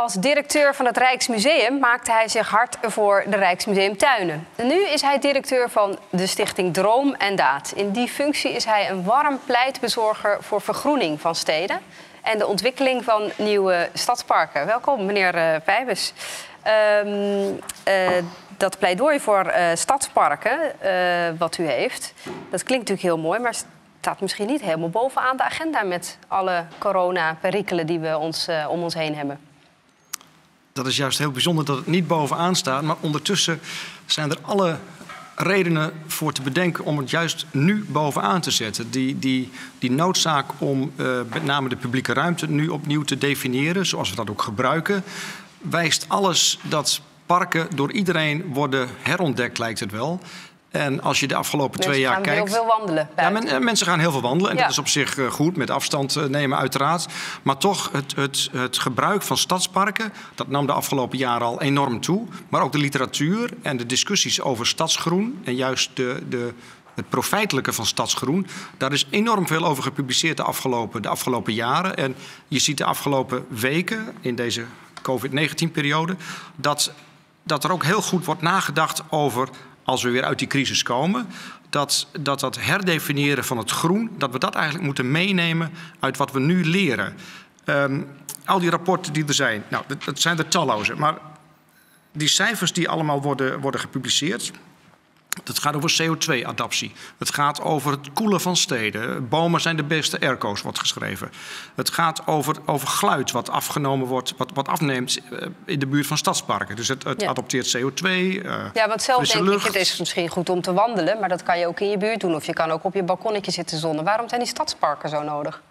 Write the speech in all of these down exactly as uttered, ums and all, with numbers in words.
Als directeur van het Rijksmuseum maakte hij zich hard voor de Rijksmuseumtuinen. Nu is hij directeur van de stichting Droom en Daad. In die functie is hij een warm pleitbezorger voor vergroening van steden en de ontwikkeling van nieuwe stadsparken. Welkom, meneer uh, Pijbers. Um, uh, dat pleidooi voor uh, stadsparken, uh, wat u heeft, dat klinkt natuurlijk heel mooi, maar staat misschien niet helemaal bovenaan de agenda met alle corona-perikelen die we ons, uh, om ons heen hebben. Dat is juist heel bijzonder dat het niet bovenaan staat. Maar ondertussen zijn er alle redenen voor te bedenken om het juist nu bovenaan te zetten. Die, die, die noodzaak om uh, met name de publieke ruimte nu opnieuw te definiëren, zoals we dat ook gebruiken, wijst alles dat parken door iedereen worden herontdekt, lijkt het wel. En als je de afgelopen mensen twee jaar kijkt... Mensen gaan heel veel wandelen. Ja, men, mensen gaan heel veel wandelen. En ja, dat is op zich goed, met afstand nemen uiteraard. Maar toch, het, het, het gebruik van stadsparken, dat nam de afgelopen jaren al enorm toe. Maar ook de literatuur en de discussies over stadsgroen en juist de... de het profijtelijke van stadsgroen, daar is enorm veel over gepubliceerd de afgelopen, de afgelopen jaren. En je ziet de afgelopen weken, in deze COVID negentien-periode... Dat, dat er ook heel goed wordt nagedacht over, als we weer uit die crisis komen, dat, dat dat herdefiniëren van het groen, dat we dat eigenlijk moeten meenemen uit wat we nu leren. Um, al die rapporten die er zijn, nou, dat, dat zijn er talloze. Maar die cijfers die allemaal worden, worden gepubliceerd, dat gaat over C O twee-adaptie. Het gaat over het koelen van steden. Bomen zijn de beste airco's, wordt geschreven. Het gaat over, over geluid wat afgenomen wordt, wat, wat afneemt in de buurt van stadsparken. Dus het, het ja. adopteert C O twee, uh, ja, want zelf denk lucht. ik, het is misschien goed om te wandelen, maar dat kan je ook in je buurt doen. Of je kan ook op je balkonnetje zitten zonnen. Waarom zijn die stadsparken zo nodig?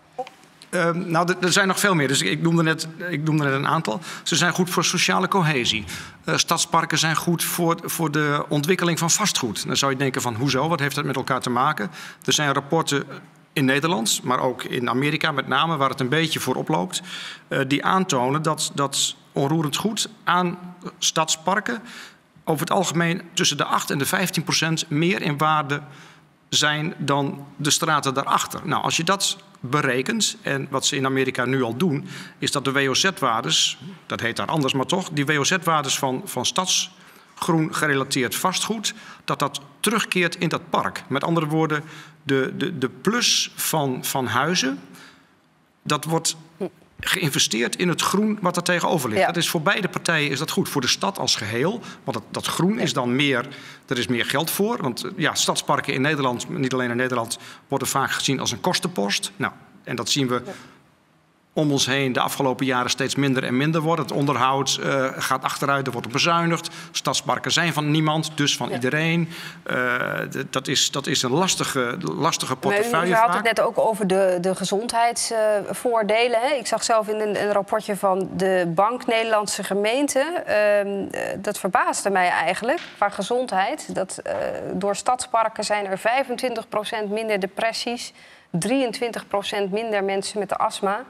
Uh, nou, er zijn nog veel meer, dus ik noemde, net, ik noemde net een aantal. Ze zijn goed voor sociale cohesie. Uh, stadsparken zijn goed voor, voor de ontwikkeling van vastgoed. Dan zou je denken van, hoezo, wat heeft dat met elkaar te maken? Er zijn rapporten in Nederland, maar ook in Amerika met name, waar het een beetje voor oploopt, uh, die aantonen dat, dat onroerend goed aan stadsparken over het algemeen tussen de acht en de vijftien procent meer in waarde zijn dan de straten daarachter. Nou, als je dat berekent, en wat ze in Amerika nu al doen, is dat de W O Z-waardes, dat heet daar anders maar toch, die W O Z-waardes van, van stadsgroen gerelateerd vastgoed, dat dat terugkeert in dat park. Met andere woorden, de, de, de plus van, van huizen, dat wordt geïnvesteerd in het groen wat er tegenover ligt. Ja. Dat is voor beide partijen is dat goed. Voor de stad als geheel, want dat, dat groen ja. is dan meer, er is meer geld voor. Want ja, stadsparken in Nederland, niet alleen in Nederland, worden vaak gezien als een kostenpost. Nou, en dat zien we ja. om ons heen de afgelopen jaren steeds minder en minder worden. Het onderhoud uh, gaat achteruit, er wordt bezuinigd. Stadsparken zijn van niemand, dus van ja. iedereen. Uh, dat, is, dat is een lastige, lastige portefeuille. U had het net ook over de, de gezondheidsvoordelen. Hè? Ik zag zelf in een, een rapportje van de Bank Nederlandse Gemeenten. Uh, dat verbaasde mij eigenlijk, qua gezondheid. Dat, uh, door stadsparken zijn er vijfentwintig procent minder depressies, drieëntwintig procent minder mensen met de astma.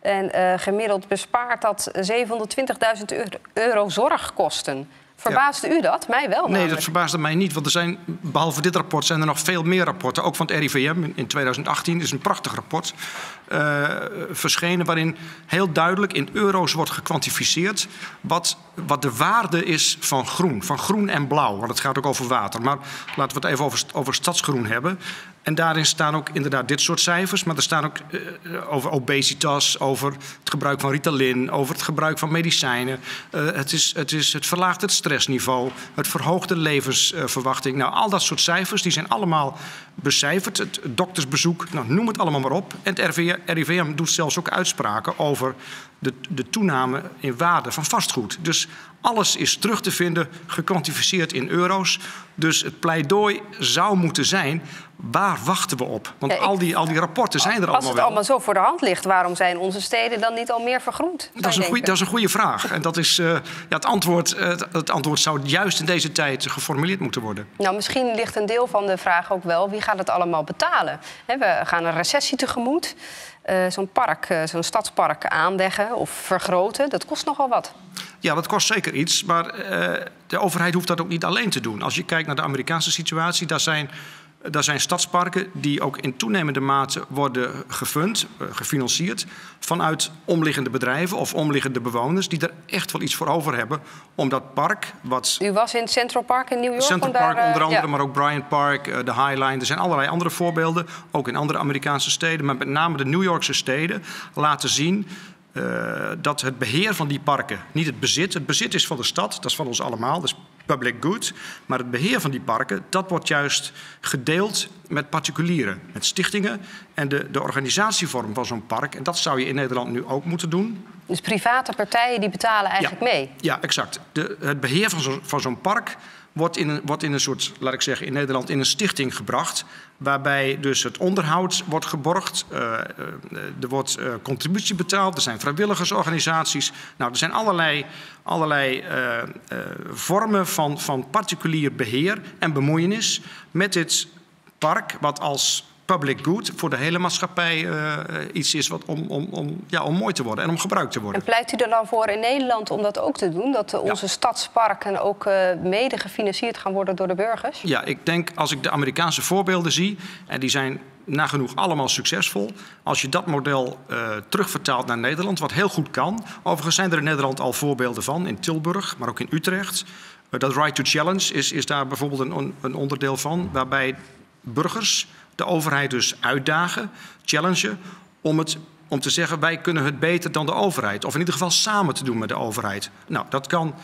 En uh, gemiddeld bespaart dat zevenhonderdtwintigduizend euro zorgkosten. Verbaasde ja. u dat? Mij wel. Nee, namelijk. Dat verbaasde mij niet. Want er zijn, behalve dit rapport, zijn er nog veel meer rapporten. Ook van het R I V M in tweeduizend achttien is een prachtig rapport uh, verschenen, waarin heel duidelijk in euro's wordt gekwantificeerd wat, wat de waarde is van groen. Van groen en blauw. Want het gaat ook over water. Maar laten we het even over, over stadsgroen hebben. En daarin staan ook inderdaad dit soort cijfers. Maar er staan ook uh, over obesitas, over het gebruik van Ritalin, over het gebruik van medicijnen. Uh, het, is, het, is, het verlaagt het stressniveau, het verhoogt de levensverwachting. Uh, nou, al dat soort cijfers die zijn allemaal becijferd. Het doktersbezoek, nou, noem het allemaal maar op. En het R I V M doet zelfs ook uitspraken over de, de toename in waarde van vastgoed. Dus alles is terug te vinden, gekwantificeerd in euro's. Dus het pleidooi zou moeten zijn, waar wachten we op? Want ja, ik, al, die, al die rapporten zijn er allemaal wel. Als het allemaal zo voor de hand ligt, waarom zijn onze steden dan niet al meer vergroend? Dat is, een goeie, dat is een goede vraag. En dat is, uh, ja, het, antwoord, uh, het antwoord zou juist in deze tijd geformuleerd moeten worden. Nou, misschien ligt een deel van de vraag ook wel, wie gaat het allemaal betalen? He, we gaan een recessie tegemoet. Uh, zo'n park, uh, zo'n stadspark aanleggen of vergroten, dat kost nogal wat. Ja, dat kost zeker iets, maar uh, de overheid hoeft dat ook niet alleen te doen. Als je kijkt naar de Amerikaanse situatie, daar zijn Daar zijn stadsparken die ook in toenemende mate worden gefund, gefinancierd vanuit omliggende bedrijven of omliggende bewoners die er echt wel iets voor over hebben om dat park wat... U was in het Central Park in New York? Central Park daar, onder andere, ja. Maar ook Bryant Park, de High Line. Er zijn allerlei andere voorbeelden, ook in andere Amerikaanse steden. Maar met name de New Yorkse steden laten zien... Uh, dat het beheer van die parken, niet het bezit... het bezit is van de stad, dat is van ons allemaal, dat is public good... maar het beheer van die parken, dat wordt juist gedeeld met particulieren, met stichtingen... en de, de organisatievorm van zo'n park, en dat zou je in Nederland nu ook moeten doen. Dus private partijen die betalen eigenlijk ja, mee? Ja, exact. De, het beheer van zo, van zo'n park... Wordt in, een, wordt in een soort, laat ik zeggen, in Nederland in een stichting gebracht... waarbij dus het onderhoud wordt geborgd, uh, uh, er wordt uh, contributie betaald... er zijn vrijwilligersorganisaties. Nou, er zijn allerlei, allerlei uh, uh, vormen van, van particulier beheer en bemoeienis... met dit park, wat als public good voor de hele maatschappij uh, iets is... Wat om, om, om, ja, om mooi te worden en om gebruikt te worden. En pleit u er dan voor in Nederland om dat ook te doen? Dat onze ja. stadsparken ook uh, mede gefinancierd gaan worden door de burgers? Ja, ik denk als ik de Amerikaanse voorbeelden zie... en die zijn nagenoeg allemaal succesvol... als je dat model uh, terugvertaalt naar Nederland, wat heel goed kan... overigens zijn er in Nederland al voorbeelden van, in Tilburg, maar ook in Utrecht... Uh, dat Right to Challenge is, is daar bijvoorbeeld een, een onderdeel van... waarbij burgers... de overheid dus uitdagen, challengen, om, het, om te zeggen... wij kunnen het beter dan de overheid. Of in ieder geval samen te doen met de overheid. Nou, dat kan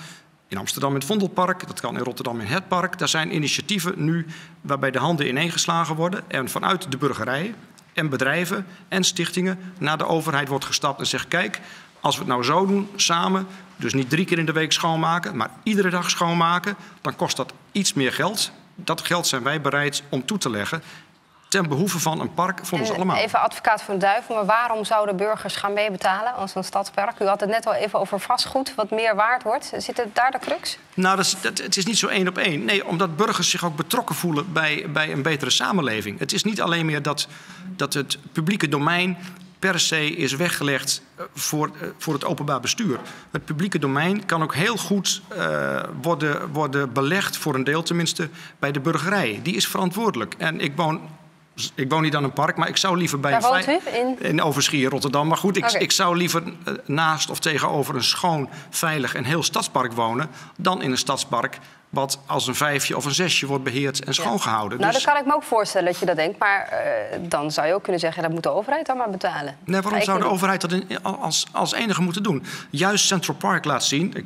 in Amsterdam in het Vondelpark, dat kan in Rotterdam in het Park. Daar zijn initiatieven nu waarbij de handen ineengeslagen worden... en vanuit de burgerij en bedrijven en stichtingen naar de overheid wordt gestapt... en zegt, kijk, als we het nou zo doen, samen... dus niet drie keer in de week schoonmaken, maar iedere dag schoonmaken... dan kost dat iets meer geld. Dat geld zijn wij bereid om toe te leggen... ten behoeve van een park voor en, ons allemaal. Even advocaat van de duivel, maar waarom zouden burgers gaan meebetalen als een stadspark? U had het net al even over vastgoed, wat meer waard wordt. Zit het daar de crux? Nou, dat is, dat, het is niet zo één op één. Nee, omdat burgers zich ook betrokken voelen bij, bij een betere samenleving. Het is niet alleen meer dat, dat het publieke domein per se is weggelegd voor, voor het openbaar bestuur. Het publieke domein kan ook heel goed uh, worden, worden belegd, voor een deel tenminste, bij de burgerij. Die is verantwoordelijk. En ik woon... Ik woon niet aan een park, maar ik zou liever bij... Waar woont u? In, in Overschie, Rotterdam. Maar goed, ik, okay. ik zou liever naast of tegenover een schoon, veilig en heel stadspark wonen... dan in een stadspark wat als een vijfje of een zesje wordt beheerd en schoongehouden. Ja. Nou, dus... dat kan ik me ook voorstellen dat je dat denkt. Maar uh, dan zou je ook kunnen zeggen, dat moet de overheid dan maar betalen. Nee, waarom zou de overheid dat in, als, als enige moeten doen? Juist Central Park laat zien, ik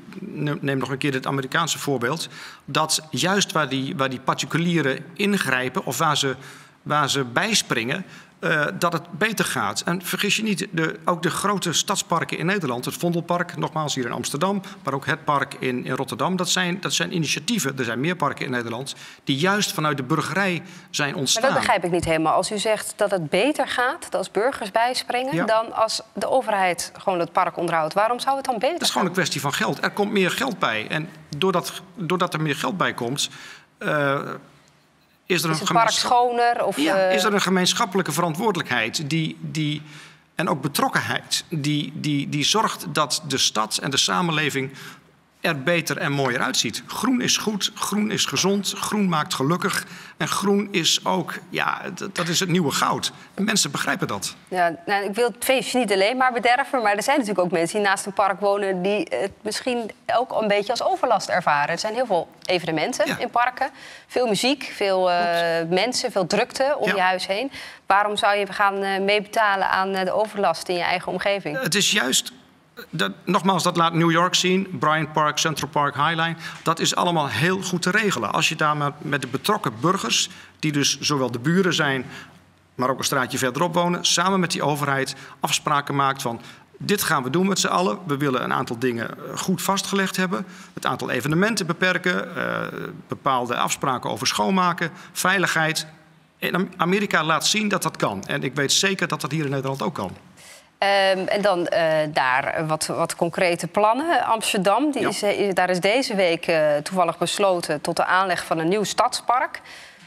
neem nog een keer dit Amerikaanse voorbeeld... dat juist waar die, waar die particulieren ingrijpen of waar ze... waar ze bijspringen, uh, dat het beter gaat. En vergis je niet, de, ook de grote stadsparken in Nederland... het Vondelpark, nogmaals hier in Amsterdam... maar ook het park in, in Rotterdam, dat zijn, dat zijn initiatieven. Er zijn meer parken in Nederland die juist vanuit de burgerij zijn ontstaan. Maar dat begrijp ik niet helemaal. Als u zegt dat het beter gaat, dat als burgers bijspringen... Ja. dan als de overheid gewoon het park onderhoudt. Waarom zou het dan beter gaan? Dat is gewoon een kwestie van geld. Er komt meer geld bij. En doordat, doordat er meer geld bij komt... Uh, Is, er een is het park schoner? Of, ja, is er een gemeenschappelijke verantwoordelijkheid die, die, en ook betrokkenheid... Die, die, die zorgt dat de stad en de samenleving er beter en mooier uitziet? Groen is goed, groen is gezond, groen maakt gelukkig... en groen is ook, ja, dat, dat is het nieuwe goud. En mensen begrijpen dat. Ja, nou, ik wil het feestje niet alleen maar bederven... maar er zijn natuurlijk ook mensen die naast een park wonen... die het misschien ook een beetje als overlast ervaren. Er zijn heel veel evenementen ja. in parken. Veel muziek, veel uh, mensen, veel drukte om ja. je huis heen. Waarom zou je gaan uh, meebetalen aan uh, de overlast in je eigen omgeving? Het is juist... Dat, nogmaals, dat laat New York zien, Bryant Park, Central Park, High Line. Dat is allemaal heel goed te regelen. Als je daar met, met de betrokken burgers, die dus zowel de buren zijn... maar ook een straatje verderop wonen, samen met die overheid afspraken maakt van... dit gaan we doen met z'n allen. We willen een aantal dingen goed vastgelegd hebben. Het aantal evenementen beperken, uh, bepaalde afspraken over schoonmaken, veiligheid. En Amerika laat zien dat dat kan. En ik weet zeker dat dat hier in Nederland ook kan. Um, en dan uh, daar wat, wat concrete plannen. Amsterdam, die ja. is, is, daar is deze week uh, toevallig besloten... tot de aanleg van een nieuw stadspark.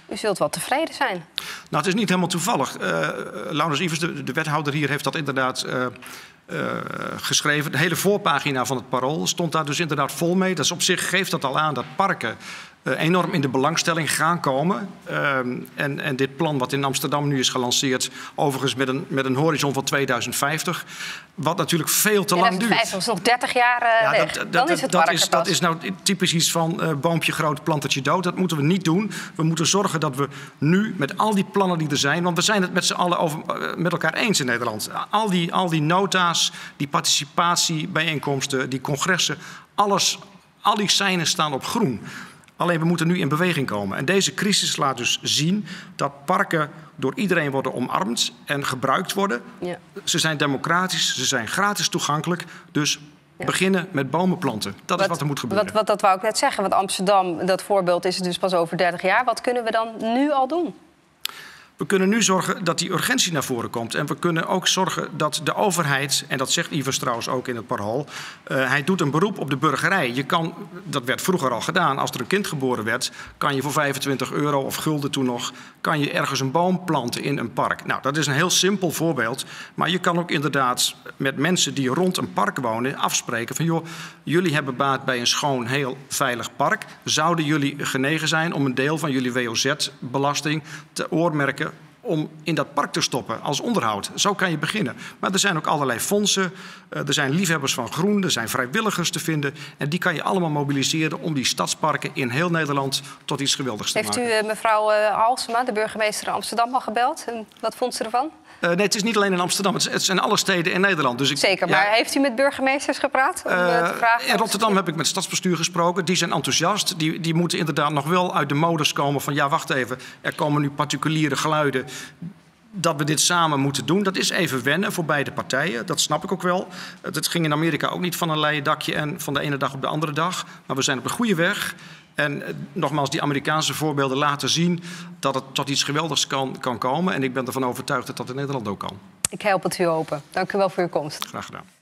U zult wel tevreden zijn. Nou, het is niet helemaal toevallig. Uh, Laurens Ivers, de, de wethouder hier, heeft dat inderdaad... Uh, Uh, geschreven. De hele voorpagina van het Parool stond daar dus inderdaad vol mee. Dat is op zich, geeft dat al aan dat parken uh, enorm in de belangstelling gaan komen. Uh, en, en dit plan wat in Amsterdam nu is gelanceerd, overigens met een, met een horizon van tweeduizend vijftig, wat natuurlijk veel te lang duurt. tweeduizend vijftig, dat is nog dertig jaar uh, ja, weg. Dat, dat, Dan is het dat, is, dat is nou typisch iets van uh, boompje groot, plantertje dood. Dat moeten we niet doen. We moeten zorgen dat we nu met al die plannen die er zijn, want we zijn het met z'n allen over, uh, met elkaar eens in Nederland. Al die, al die nota's, die participatiebijeenkomsten, die congressen, alles, al die seinen staan op groen. Alleen we moeten nu in beweging komen. En deze crisis laat dus zien dat parken door iedereen worden omarmd en gebruikt worden. Ja. Ze zijn democratisch, ze zijn gratis toegankelijk. Dus ja. beginnen met bomen planten. Dat wat, is wat er moet gebeuren. Wat, wat, dat wou ik net zeggen, want Amsterdam, dat voorbeeld is het dus pas over dertig jaar. Wat kunnen we dan nu al doen? We kunnen nu zorgen dat die urgentie naar voren komt. En we kunnen ook zorgen dat de overheid, en dat zegt Iver Straus ook in het Parool, Uh, hij doet een beroep op de burgerij. Je kan, dat werd vroeger al gedaan, als er een kind geboren werd, kan je voor vijfentwintig euro of gulden toen nog, kan je ergens een boom planten in een park. Nou, dat is een heel simpel voorbeeld. Maar je kan ook inderdaad met mensen die rond een park wonen afspreken van, joh, jullie hebben baat bij een schoon, heel veilig park. Zouden jullie genegen zijn om een deel van jullie W O Z-belasting te oormerken om in dat park te stoppen als onderhoud? Zo kan je beginnen. Maar er zijn ook allerlei fondsen. Er zijn liefhebbers van groen. Er zijn vrijwilligers te vinden. En die kan je allemaal mobiliseren om die stadsparken in heel Nederland tot iets geweldigs te maken. Heeft u mevrouw Halsma, de burgemeester Amsterdam, al gebeld? En wat vond ze ervan? Uh, nee, het is niet alleen in Amsterdam. Het, het zijn alle steden in Nederland. Dus ik, Zeker, maar ja, heeft u met burgemeesters gepraat? Om, uh, te vragen in Rotterdam of... heb ik met stadsbestuur gesproken. Die zijn enthousiast. Die, die moeten inderdaad nog wel uit de modus komen van, ja, wacht even, er komen nu particuliere geluiden dat we dit samen moeten doen. Dat is even wennen voor beide partijen. Dat snap ik ook wel. Het ging in Amerika ook niet van een leien dakje en van de ene dag op de andere dag. Maar we zijn op de goede weg. En nogmaals, die Amerikaanse voorbeelden laten zien dat het tot iets geweldigs kan, kan komen. En ik ben ervan overtuigd dat dat in Nederland ook kan. Ik help het u open. Dank u wel voor uw komst. Graag gedaan.